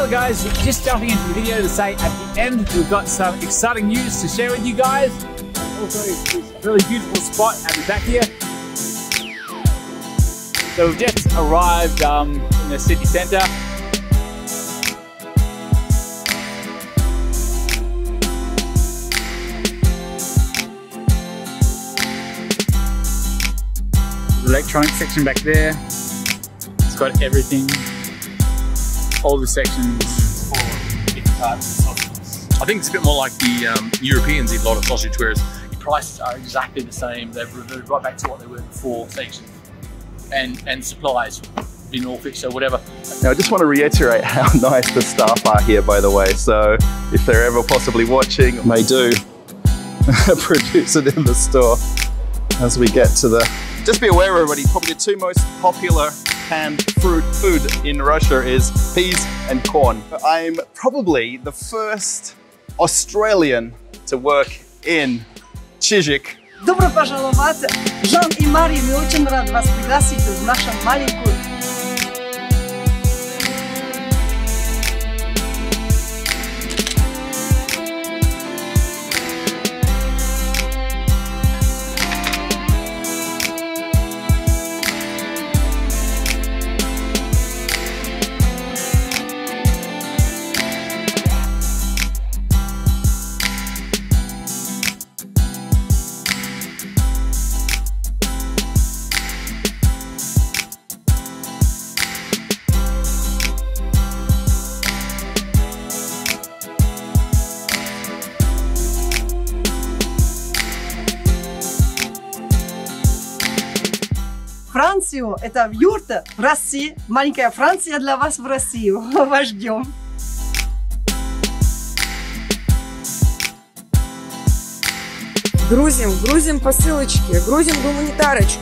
Hello guys, just jumping into the video to say at the end we've got some exciting news to share with you guys. Also, this really beautiful spot at the back here. So we've just arrived in the city centre. Electronic section back there. It's got everything. All the sections for different types of sausages. I think it's a bit more like the Europeans eat a lot of sausage, whereas the prices are exactly the same. They've reverted right back to what they were before. Sections and supplies been all fixed, so whatever. Now I just want to reiterate how nice the staff are here, by the way. So if they're ever possibly watching, they do produce it in the store as we get to the. Just be aware, everybody, probably the two most popular canned food in Russia is peas and corn. I'm probably the first Australian to work in Чижик. Добро пожаловать! Жан и Мария, мы очень рады вас пригласить в нашу маленькую. Францию, это в юрта, в России, маленькая Франция для вас в Россию, вас ждем. Грузим посылочки, грузим гуманитарочку.